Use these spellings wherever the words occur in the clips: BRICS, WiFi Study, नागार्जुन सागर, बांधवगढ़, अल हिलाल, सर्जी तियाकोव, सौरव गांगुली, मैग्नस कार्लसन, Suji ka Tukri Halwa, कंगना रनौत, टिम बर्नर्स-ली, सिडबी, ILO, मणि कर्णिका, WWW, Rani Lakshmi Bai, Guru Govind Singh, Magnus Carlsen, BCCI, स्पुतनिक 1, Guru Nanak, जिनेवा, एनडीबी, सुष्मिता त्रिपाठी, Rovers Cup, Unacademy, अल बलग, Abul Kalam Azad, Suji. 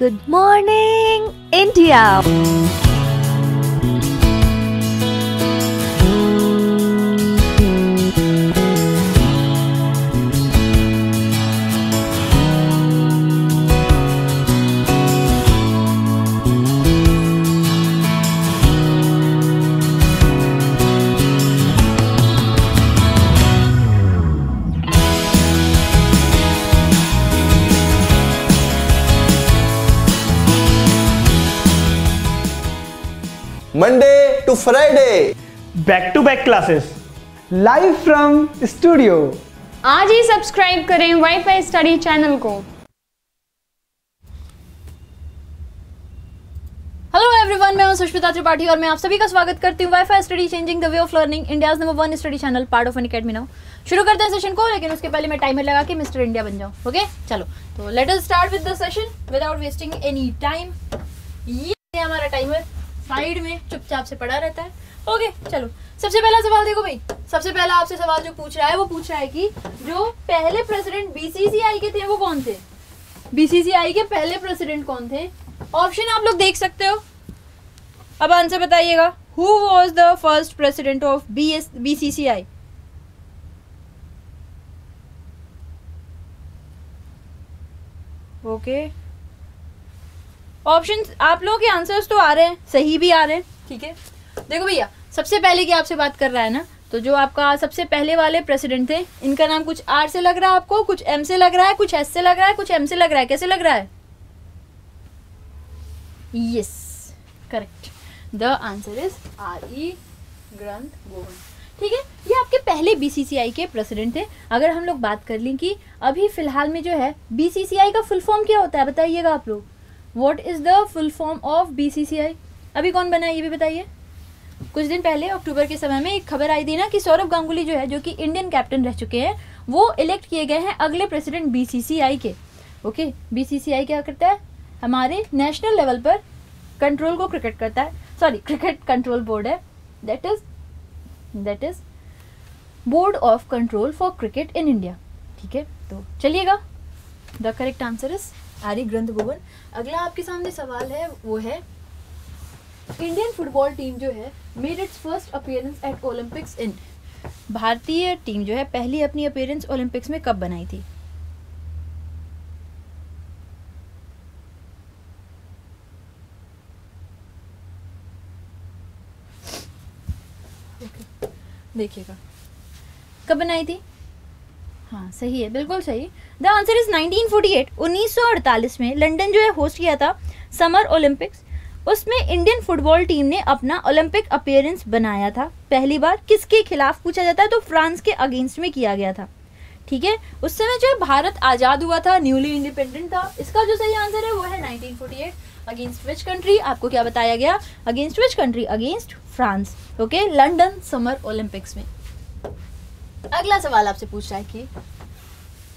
Good morning India. Monday to Friday back to classes live from studio. आज ही subscribe करें WiFi study channel को। Hello everyone, मैं हूं सुष्मिता त्रिपाठी और मैं आप सभी का स्वागत करती हूं WiFi study changing the way of learning, India's number 1 study channel, part of Unacademy. Now शुरू करते हैं सेशन को, लेकिन उसके पहले मैं टाइमर लगा के मिस्टर इंडिया बन जाऊं। ओके चलो, तो let us start with the session without wasting any time. ये है हमारा टाइमर, साइड में चुपचाप से पड़ा रहता है। ओके चलो, सबसे पहला सवाल देखो भाई। सबसे पहला आपसे सवाल जो पूछ रहा है वो पूछ रहा है कि जो पहले प्रेसिडेंट बीसीसीआई के थे वो कौन थे? बीसीसीआई के पहले प्रेसिडेंट कौन थे? ऑप्शन आप लोग देख सकते हो, अब आंसर बताइएगा। Who was the first president of BCCI? Okay, options आप लोगों के आंसर्स तो आ रहे हैं, सही भी आ रहे हैं, ठीक है। देखो भैया, सबसे पहले की आपसे बात कर रहा है ना, तो जो आपका सबसे पहले वाले प्रेसिडेंट थे, इनका नाम कुछ आर से लग रहा है आपको, कुछ एम से लग रहा है, कुछ एस से लग रहा है, कुछ एम से लग रहा है, कैसे लग रहा है? Yes, correct, the answer is R E. Grant Govan. ठीक है, ये आपके पहले बीसीसीआई के प्रेसिडेंट थे। अगर हम लोग बात कर लें कि अभी फिलहाल में जो है बीसीसीआई का फुल फॉर्म क्या होता है, बताइएगा आप लोग। What is the full form of BCCI? अभी कौन बना है ये भी बताइए। कुछ दिन पहले अक्टूबर के समय में एक खबर आई थी ना कि सौरव गांगुली जो है, जो कि इंडियन कैप्टन रह चुके हैं, वो इलेक्ट किए गए हैं अगले प्रेसिडेंट BCCI के। ओके, BCCI क्या करता है? हमारे नेशनल लेवल पर कंट्रोल को क्रिकेट करता है, सॉरी क्रिकेट कंट्रोल बोर्ड है, that is board of control for cricket in India. ठीक है, तो चलिएगा, द करेक्ट आंसर इज आर्य ग्रंथ भुवन। अगला आपके सामने सवाल है वो है इंडियन फुटबॉल टीम जो है made its first appearance at Olympics in. भारतीय टीम जो है पहली अपनी अपीयरेंस ओलंपिक्स में कब बनाई थी? देखिएगा कब बनाई थी। हाँ सही है, बिल्कुल सही, द आंसर इज 1948। 1948 में लंदन जो है होस्ट किया था समर ओलंपिक्स, उसमें इंडियन फुटबॉल टीम ने अपना ओलंपिक अपीयरेंस बनाया था पहली बार। किसके खिलाफ पूछा जाता है तो फ्रांस के अगेंस्ट में किया गया था। ठीक है, उस समय जो है भारत आज़ाद हुआ था, न्यूली इंडिपेंडेंट था। इसका जो सही आंसर है वो है 1948। Against which country? आपको क्या बताया गया, against which country? Against France. Okay, London summer Olympics में। अगला सवाल आपसे पूछ रहा है कि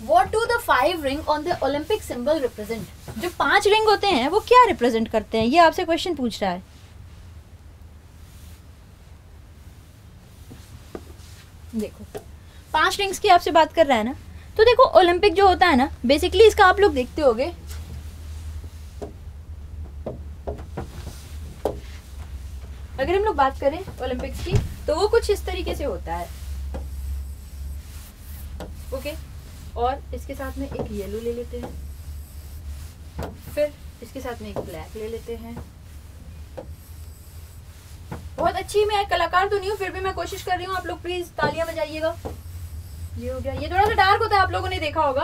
what do the 5 ring on the Olympic symbol represent? जो 5 रिंग होते हैं वो क्या रिप्रेजेंट करते हैं, ये आपसे क्वेश्चन पूछ रहा है। देखो 5 रिंग्स की आपसे बात कर रहा है ना, तो देखो ओलंपिक जो होता है ना, बेसिकली इसका आप लोग देखते होगे, अगर हम लोग बात करें ओलंपिक्स की तो वो कुछ इस तरीके से होता है। ओके, और इसके साथ में एक येलो ले लेते हैं, फिर इसके साथ में एक ब्लैक ले लेते हैं। बहुत अच्छी मैं कलाकार तो नहीं हूँ, फिर भी मैं कोशिश कर रही हूँ, आप लोग प्लीज तालियां बजाइएगा। ये हो गया, ये थोड़ा सा डार्क होता है, आप लोगों ने देखा होगा,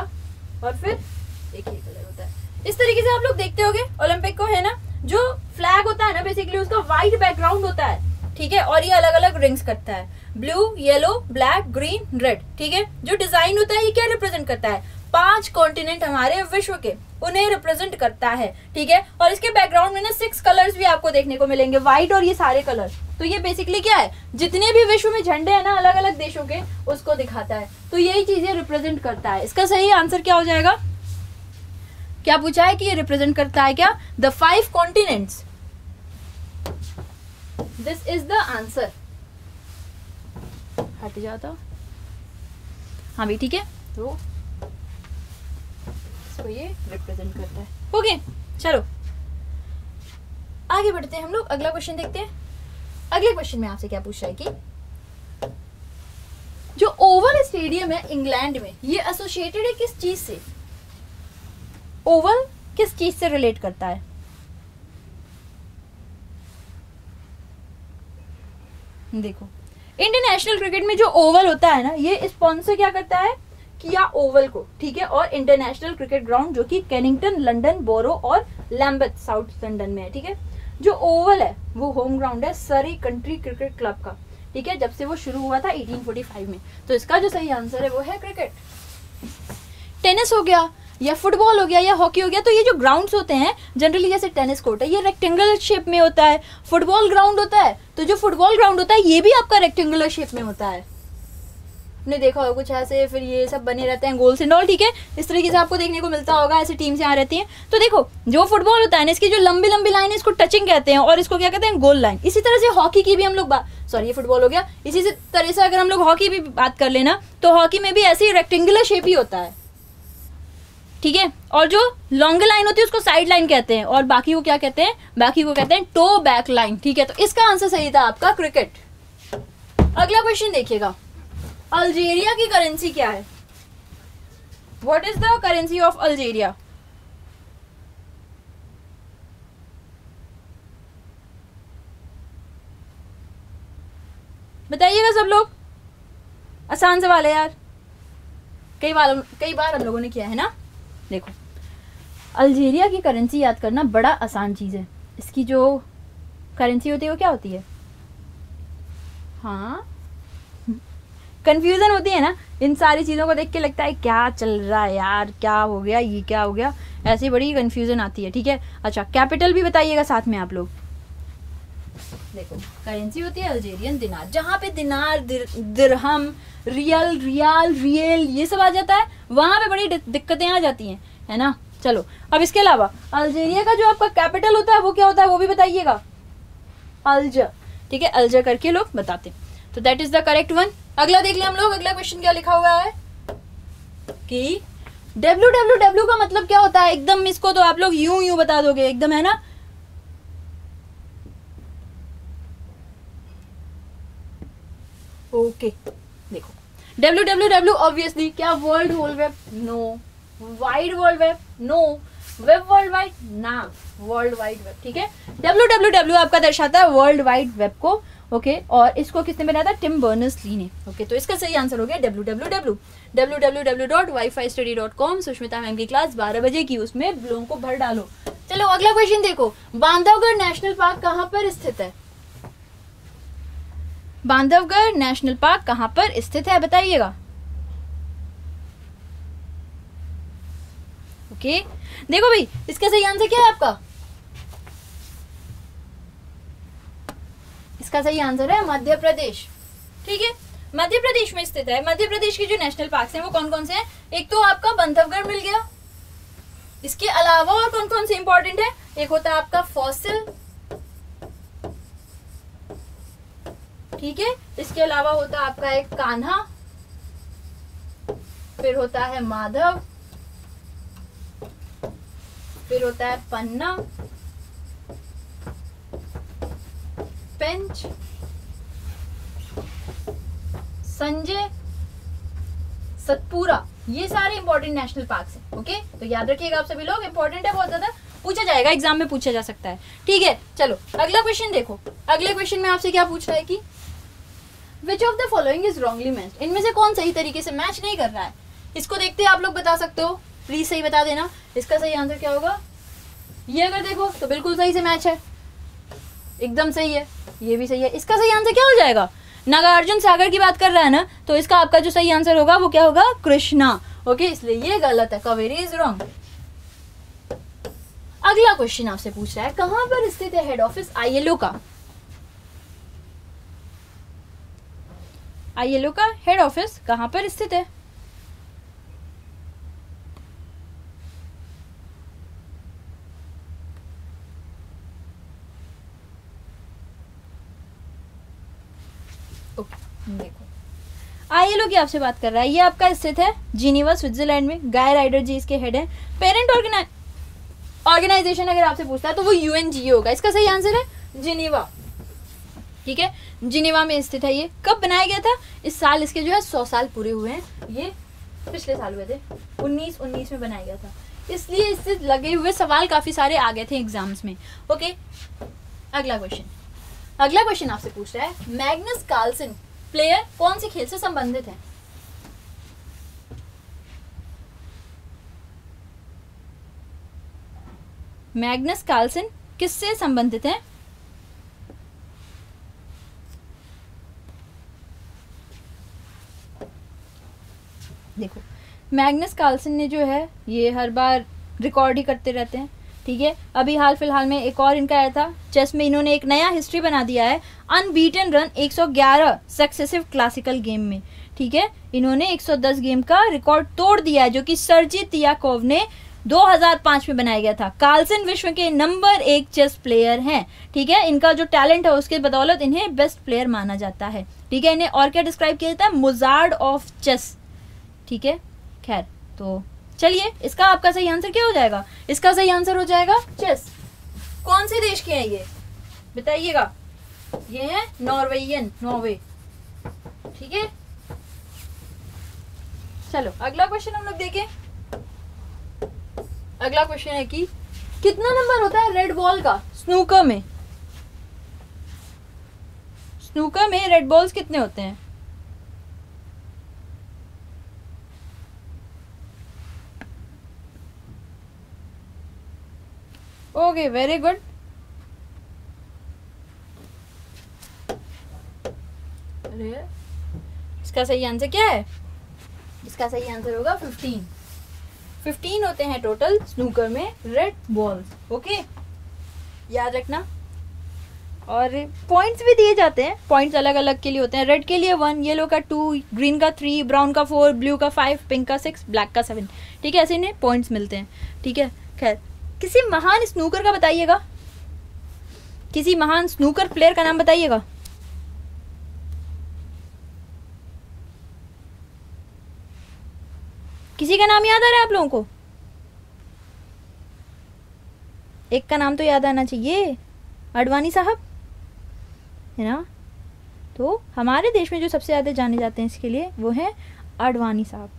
और फिर एक ये कलर होता है। इस तरीके से आप लोग देखते होगे ओलंपिक को, है ना। जो फ्लैग होता है ना, बेसिकली उसका व्हाइट बैकग्राउंड होता है, ठीक है, और ये अलग अलग रिंग्स करता है, blue, yellow, black, green, red. ठीक है, जो डिजाइन होता है ये क्या रिप्रेजेंट करता है? 5 कॉन्टिनेंट हमारे विश्व के, उन्हें रिप्रेजेंट करता है। ठीक है, और इसके बैकग्राउंड में ना 6 कलर्स भी आपको देखने को मिलेंगे, व्हाइट और ये सारे कलर। तो ये बेसिकली क्या है, जितने भी विश्व में झंडे है ना अलग अलग देशों के, उसको दिखाता है। तो यही चीजें रिप्रेजेंट करता है। इसका सही आंसर क्या हो जाएगा? क्या पूछा है कि ये रिप्रेजेंट करता है क्या, the 5 continents. This is the answer. हट जाता, हाँ भाई ठीक है, तो इसको ये रिप्रेजेंट करता है। ओके चलो आगे बढ़ते हैं हम लोग, अगला क्वेश्चन देखते हैं। अगले क्वेश्चन में आपसे क्या पूछ रहा है कि जो ओवल स्टेडियम है इंग्लैंड में, ये एसोसिएटेड है किस चीज से? ओवल किस चीज से रिलेट करता है? देखो इंटरनेशनल क्रिकेट में जो ओवल होता है ना, ये स्पॉन्सर क्या करता है किया ओवल को, ठीक है। और इंटरनेशनल क्रिकेट ग्राउंड जो कि कैनिंगटन, लंदन, बोरो और लैम्बर्थ साउथ लंदन में है, ठीक है। जो ओवल है वो होम ग्राउंड है सरी कंट्री क्रिकेट क्लब का, ठीक है, जब से वो शुरू हुआ था 1845 में। तो इसका जो सही आंसर है वो है क्रिकेट। टेनिस हो गया या फुटबॉल हो गया या हॉकी हो गया, तो ये जो ग्राउंड्स होते हैं जनरली, जैसे टेनिस कोर्ट है ये रेक्टेंगुलर शेप में होता है, फुटबॉल ग्राउंड होता है, तो जो फुटबॉल ग्राउंड होता है ये भी आपका रेक्टेंगुलर शेप में होता है, आपने देखा होगा कुछ ऐसे, फिर ये सब बने रहते हैं गोल्स एंड ऑल, ठीक है, इस तरीके से आपको देखने को मिलता होगा, ऐसे टीम्स यहाँ रहती हैं। तो देखो जो फुटबॉल होता है ना, इसकी जो लंबी लंबी लाइन है इसको टचिंग कहते हैं और इसको क्या कहते हैं, गोल लाइन। इसी तरह से हॉकी की भी हम लोग, सॉरी ये फुटबॉल हो गया, इसी से तरह से अगर हम लोग हॉकी भी बात कर लेना, तो हॉकी में भी ऐसे ही रेक्टेंगुलर शेप ही होता है, ठीक है। और जो लॉन्ग लाइन होती है उसको साइड लाइन कहते हैं और बाकी को क्या कहते हैं, बाकी को कहते हैं टो बैक लाइन, ठीक है। तो इसका आंसर सही था आपका क्रिकेट। अगला क्वेश्चन देखिएगा, अल्जीरिया की करेंसी क्या है? What is the currency of Algeria? बताइएगा सब लोग, आसान सवाल है यार, कई बार हम लोगों ने किया है ना। देखो अल्जीरिया की करेंसी याद करना बड़ा आसान चीज़ है, इसकी जो करेंसी होती है वो क्या होती है, हाँ कंफ्यूजन होती है ना, इन सारी चीज़ों को देख के लगता है क्या चल रहा है यार, क्या हो गया, ये क्या हो गया, ऐसी बड़ी कंफ्यूजन आती है, ठीक है। अच्छा कैपिटल भी बताइएगा साथ में आप लोग। देखो करेंसी होती है अल्जीरियन दिनार, जहाँ पे दिनार, दिरहम, रियल, रियाल, रियल ये सब आ जाता है, वहाँ पे बड़ी दिक्कतें आ जाती हैं, है ना। चलो अब इसके अलावा अल्जीरिया का जो आपका कैपिटल होता है वो क्या होता है, वो भी बताइएगा, अल्जर, ठीक है, अल्जर करके लोग बताते हैं, तो that is the correct one. अगला देख लें हम लोग, अगला क्वेश्चन क्या लिखा हुआ है कि WWW का मतलब क्या होता है। एकदम इसको तो आप लोग यूं बता दोगे एकदम, है ना, ओके देखो WWW ऑब्वियसली क्या, world whole web, no, wide world web, no, web world wide, ना, वर्ल्ड वाइड वेब, ठीक है। WWW आपका दर्शाता है वर्ल्ड वाइड वेब को, ओके और इसको किसने बनाया था, टिम बर्नर्स-ली ने, ओके तो इसका सही आंसर हो गया WWW। www.wifistudy.com, सुष्मिता मैम की क्लास 12 बजे की, उसमें लोगों को भर डालो। चलो अगला क्वेश्चन देखो, बांधवगढ़ नेशनल पार्क कहाँ पर स्थित है? बांधवगढ़ नेशनल पार्क कहाँ पर स्थित है बताइएगा। ओके देखो भाई इसका सही आंसर क्या है आपका, इसका सही आंसर है मध्य प्रदेश, ठीक है, मध्य प्रदेश में स्थित है। मध्य प्रदेश के जो नेशनल पार्क हैं वो कौन कौन से हैं, एक तो आपका बांधवगढ़ मिल गया, इसके अलावा और कौन कौन से इंपॉर्टेंट है, एक होता है आपका फॉसिल, ठीक है, इसके अलावा होता है आपका एक कान्हा, फिर होता है माधव, फिर होता है पन्ना, पेंच, संजय, सतपुरा, ये सारे इंपॉर्टेंट नेशनल पार्क्स हैं, ओके तो याद रखिएगा आप सभी लोग, इंपॉर्टेंट है बहुत ज्यादा, पूछा जाएगा एग्जाम में, पूछा जा सकता है, ठीक है। चलो अगला क्वेश्चन देखो, अगले क्वेश्चन में आपसे क्या पूछ रहा है कि Which of the following is wrongly matched? इनमें से कौन सही तरीके से मैच नहीं कर रहा है, इसको देखते हैं आप लोग बता सकते हो, प्लीज सही बता देना, इसका सही आंसर क्या होगा। ये अगर देखो तो बिल्कुल सही से मैच है, एकदम सही है, ये भी सही है, इसका सही आंसर क्या हो जाएगा, नागार्जुन सागर की बात कर रहा है ना, तो इसका आपका जो सही आंसर होगा वो क्या होगा, कृष्णा, ओके इसलिए ये गलत है, कावेरी इज रॉन्ग। अगला क्वेश्चन आपसे पूछ रहा है कहां पर स्थित है हेड ऑफिस ILO का, ILO का हेड ऑफिस कहां पर स्थित है। देखो ILO की आपसे बात कर रहा है, ये आपका स्थित है जिनेवा स्विट्जरलैंड में, गाय राइडर जी इसके हेड है। पेरेंट ऑर्गेनाइजेशन अगर आपसे पूछता है तो वो यूएनजीओ होगा। इसका सही आंसर है जिनेवा, ठीक है, जिनेवा में स्थित है ये। कब बनाया गया था? इस साल इसके जो है 100 साल पूरे हुए हैं, ये पिछले साल हुए थे 1919 में बनाया गया था, इसलिए इससे लगे हुए सवाल काफी सारे आ गए थे एग्जाम्स में। ओके, अगला क्वेश्चन, अगला क्वेश्चन आपसे पूछ रहा है मैग्नस कार्लसन प्लेयर कौन से खेल से संबंधित है? मैग्नस कार्लसन किससे संबंधित है? देखो मैग्नस कार्लसन ने जो है ये हर बार रिकॉर्ड ही करते रहते हैं, ठीक है। अभी हाल फिलहाल में एक और इनका आया था चेस में, इन्होंने एक नया हिस्ट्री बना दिया है, unbeaten run 111 successive classical game में, ठीक है। इन्होंने 110 गेम का रिकॉर्ड तोड़ दिया है जो कि सर्जी तियाकोव ने 2005 में बनाया गया था। कार्लसन विश्व के नंबर 1 चेस प्लेयर हैं, ठीक है। इनका जो टैलेंट है उसके बदौलत इन्हें बेस्ट प्लेयर माना जाता है, ठीक है। इन्हें और क्या डिस्क्राइब किया जाता है? मोजार्ट ऑफ चेस, ठीक है। खैर, तो चलिए इसका आपका सही आंसर क्या हो जाएगा? इसका सही आंसर हो जाएगा चेस। कौन से देश के हैं ये बताइएगा? ये है नॉर्वेजियन, नॉर्वे, ठीक है। चलो अगला क्वेश्चन हम लोग देखें। अगला क्वेश्चन है कि कितना नंबर होता है रेड बॉल का स्नूकर में? स्नूकर में रेड बॉल्स कितने होते हैं? Okay, very good. अरे इसका सही आंसर क्या है? इसका सही आंसर होगा 15 होते हैं टोटल स्नूकर में रेड बॉल्स। ओके, याद रखना। और पॉइंट्स भी दिए जाते हैं, पॉइंट्स अलग अलग के लिए होते हैं। रेड के लिए 1, येलो का 2, ग्रीन का 3, ब्राउन का 4, ब्लू का 5, पिंक का 6, ब्लैक का 7, ठीक है। ऐसे इन्हें पॉइंट्स मिलते हैं, ठीक है। खैर, किसी महान स्नूकर का बताइएगा, किसी महान स्नूकर प्लेयर का नाम बताइएगा। किसी का नाम याद आ रहा है आप लोगों को? एक का नाम तो याद आना चाहिए, आडवाणी साहब, है ना। तो हमारे देश में जो सबसे ज़्यादा जाने जाते हैं इसके लिए वो हैं आडवाणी साहब।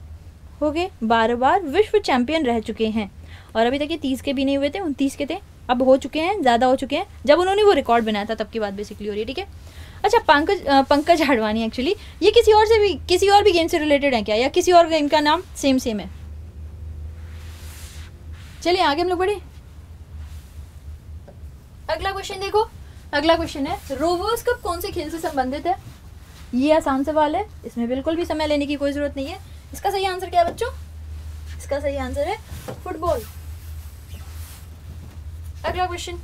ओके, 12 बार विश्व चैंपियन रह चुके हैं, और अभी तक ये 30 के भी नहीं हुए थे, 29 के थे, अब हो चुके हैं, ज़्यादा हो चुके हैं। जब उन्होंने वो रिकॉर्ड बनाया था तब की बात बेसिकली हो रही है, ठीक है। अच्छा, पंकज हाडवाणी एक्चुअली ये किसी और भी गेम से रिलेटेड है क्या, या किसी और गेम का नाम सेम है? चलिए आगे हम लोग बढ़े। अगला क्वेश्चन देखो, अगला क्वेश्चन है रोवर्स कप कौन से खेल से संबंधित है? ये आसान सवाल है, इसमें बिल्कुल भी समय लेने की कोई जरूरत नहीं है। इसका सही आंसर क्या है बच्चों? इसका सही आंसर है फुटबॉल। अगला क्वेश्चन,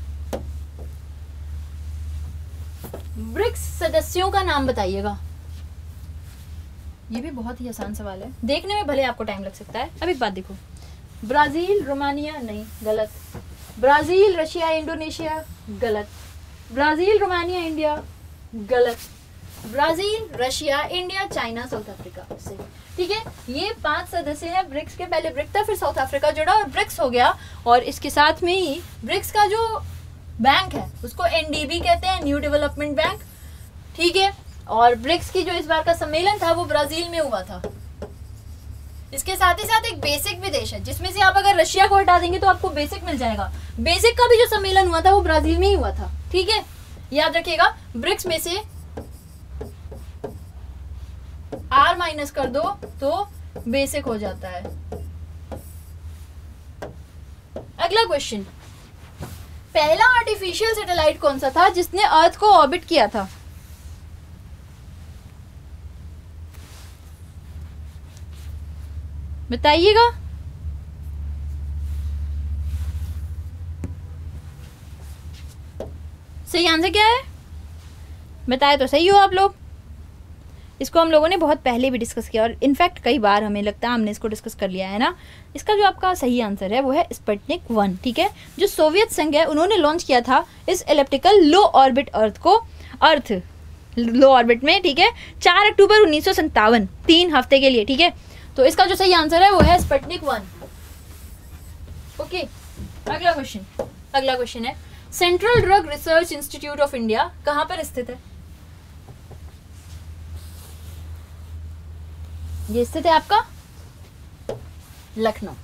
ब्रिक्स सदस्यों का नाम बताइएगा। ये भी बहुत ही आसान सवाल है, देखने में भले आपको टाइम लग सकता है। अब एक बात देखो, ब्राजील, रोमानिया, नहीं गलत, ब्राजील, रशिया, इंडोनेशिया, गलत, ब्राजील, रोमानिया, इंडिया, गलत, Brazil, Russia, India, China, South Africa, ठीक है। ये 5 सदस्य हैं ब्रिक्स के। पहले ब्रिक्स था, फिर साउथ अफ्रीका जुड़ा और ब्रिक्स हो गया। और इसके साथ में ही ब्रिक्स का जो बैंक है उसको एनडीबी कहते हैं, न्यू डेवलपमेंट बैंक, ठीक है। और ब्रिक्स की जो इस बार का सम्मेलन था वो ब्राजील में हुआ था। इसके साथ ही साथ एक बेसिक भी देश है जिसमें से आप अगर रशिया को हटा देंगे तो आपको बेसिक मिल जाएगा। बेसिक का भी जो सम्मेलन हुआ था वो ब्राजील में ही हुआ था, ठीक है। याद रखिएगा, ब्रिक्स में से R माइनस कर दो तो बेसिक हो जाता है। अगला क्वेश्चन, पहला आर्टिफिशियल सैटेलाइट कौन सा था जिसने अर्थ को ऑर्बिट किया था? बताइएगा। सही आंसर क्या है? बताए तो सही हो आप लोग। इसको हम लोगों ने बहुत पहले भी डिस्कस किया, और इनफैक्ट कई बार हमें लगता है हमने इसको डिस्कस कर लिया है ना। इसका जो आपका सही आंसर है वो है स्पुतनिक 1, ठीक है, जो सोवियत संघ है उन्होंने लॉन्च किया था इस एलिप्टिकल लो ऑर्बिट अर्थ को, अर्थ लो ऑर्बिट में, ठीक है, 4 अक्टूबर 1957, 3 हफ्ते के लिए, ठीक है। तो इसका जो सही आंसर है वो है स्पुतनिक 1। ओके, अगला क्वेश्चन है central drug research institute of India कहाँ पर स्थित है? ये स्थित है आपका लखनऊ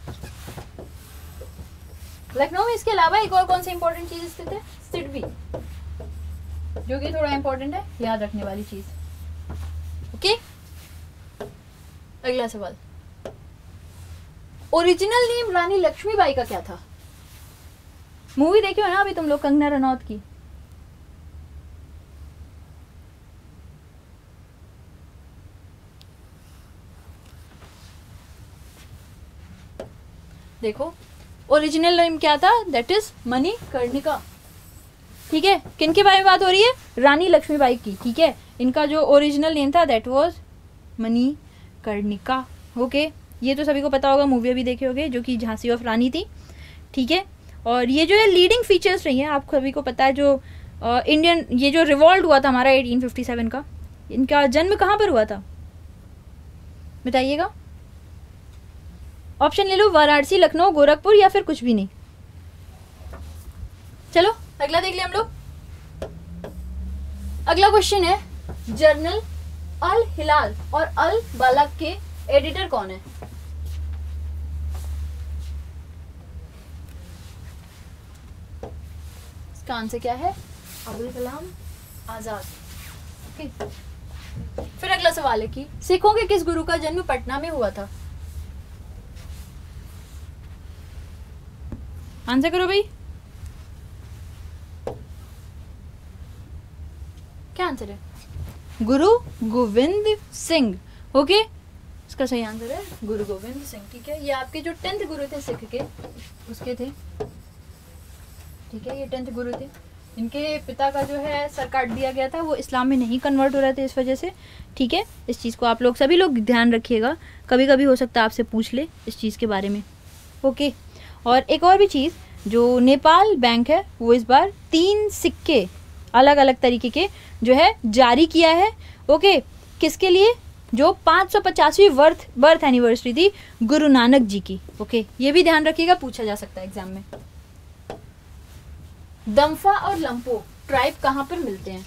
में। इसके अलावा एक और कौन सी इंपॉर्टेंट चीज स्थित है? सिडबी, जो कि थोड़ा इंपॉर्टेंट है, याद रखने वाली चीज। ओके, अगला सवाल, ओरिजिनल नेम रानी लक्ष्मीबाई का क्या था? मूवी देखी हो ना अभी तुम लोग, कंगना रनौत की। देखो ओरिजिनल नेम क्या था, दैट इज मणि कर्णिका। ठीक है, किनके बारे में बात हो रही है? रानी लक्ष्मीबाई की। ठीक है, इनका जो ओरिजिनल नेम था that was मणि कर्णिका। Okay, ये तो सभी को पता होगा, मूवी भी देखे होगे, जो कि झांसी ऑफ रानी थी। ठीक है, और ये जो है लीडिंग फीचर्स रही हैं, आप सभी को पता है, जो इंडियन, ये जो रिवॉल्ट हुआ था हमारा 1857 का, इनका जन्म कहाँ पर हुआ था बताइएगा? ऑप्शन ले लो, वाराणसी, लखनऊ, गोरखपुर, या फिर कुछ भी नहीं। चलो अगला देख ले हम लोग। अगला क्वेश्चन है जर्नल अल हिलाल और अल बलग के एडिटर कौन है? इसका आंसर क्या है? अबुल कलाम आजाद। ओके, फिर अगला सवाल है कि सिखों के किस गुरु का जन्म पटना में हुआ था? आंसर करो भाई, क्या आंसर है? गुरु गोविंद सिंह। ओके, इसका सही आंसर है गुरु गोविंद सिंह। ठीक है, ये आपके जो 10th गुरु थे सिख के, उसके थे। ठीक है, ये 10th गुरु थे। इनके पिता का जो है सर काट दिया गया था, वो इस्लाम में नहीं कन्वर्ट हो रहे थे इस वजह से। ठीक है, इस चीज़ को आप लोग सभी लोग ध्यान रखिएगा, कभी कभी हो सकता है आपसे पूछ ले इस चीज़ के बारे में। ओके, और एक और भी चीज़, जो नेपाल बैंक है वो इस बार 3 सिक्के अलग अलग तरीके के जो है जारी किया है। ओके, किसके लिए? जो 550वीं बर्थ एनिवर्सरी थी गुरु नानक जी की। ओके, ये भी ध्यान रखिएगा, पूछा जा सकता है एग्जाम में। दम्फा और लम्पो ट्राइब कहाँ पर मिलते हैं?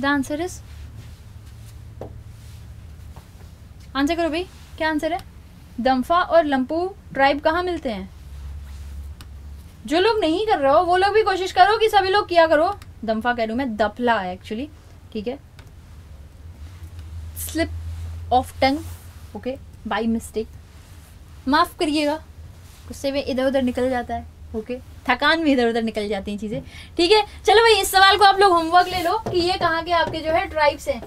द आंसर इज, आंसर करो भाई, क्या आंसर है? दम्फा और लम्पो ट्राइब कहाँ मिलते हैं? जो लोग नहीं कर रहे हो वो लोग भी कोशिश करो कि सभी लोग किया करो। दम्फा कह रही हूँ मैं, दफला है एक्चुअली। ठीक है, slip of tongue, okay, by mistake, माफ़ करिएगा, गुस्से में इधर उधर निकल जाता है। ओके, थकान में इधर उधर निकल जाती हैं चीज़ें। ठीक है, चलो भाई, इस सवाल को आप लोग होमवर्क ले लो कि ये कहाँ के आपके जो है ट्राइब्स हैं।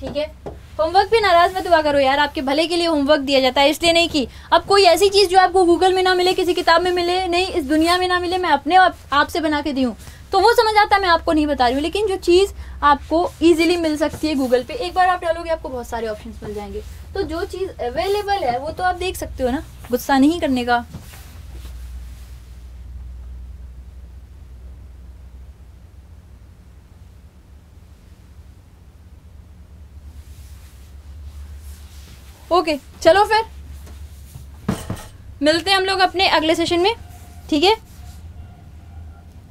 ठीक है, होमवर्क पे नाराज मत हुआ करो यार, आपके भले के लिए होमवर्क दिया जाता है, इसलिए नहीं कि अब कोई ऐसी चीज़ जो आपको गूगल में ना मिले, किसी किताब में मिले नहीं, इस दुनिया में ना मिले, मैं अपने आप से बना के दी हूँ, तो वो समझ आता है, मैं आपको नहीं बता रही हूँ। लेकिन जो चीज़ आपको ईजिली मिल सकती है गूगल पे, एक बार आप डालोगे आपको बहुत सारे ऑप्शन मिल जाएंगे, तो जो चीज़ अवेलेबल है वो तो आप देख सकते हो ना, गुस्सा नहीं करने का। ओके, चलो फिर मिलते हैं हम लोग अपने अगले सेशन में। ठीक है,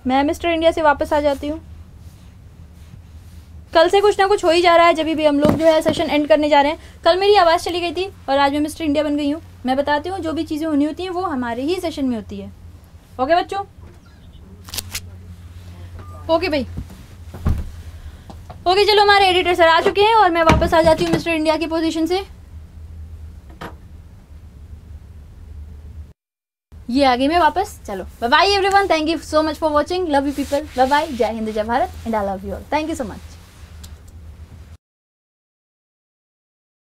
मैं मिस्टर इंडिया से वापस आ जाती हूँ, कल से कुछ ना कुछ हो ही जा रहा है, जब भी हम लोग जो है सेशन एंड करने जा रहे हैं। कल मेरी आवाज़ चली गई थी और आज मैं मिस्टर इंडिया बन गई हूँ। मैं बताती हूँ जो भी चीज़ें होनी होती हैं वो हमारे ही सेशन में होती है। ओके बच्चों, ओके भाई, ओके, चलो हमारे एडिटर सर आ चुके हैं और मैं वापस आ जाती हूँ मिस्टर इंडिया की पोजीशन से। ये आ गई मैं वापस। चलो, bye bye everyone, thank you so much for watching, love you people, bye bye, जय हिंद, जय Bharat, and I love you all, thank you so much.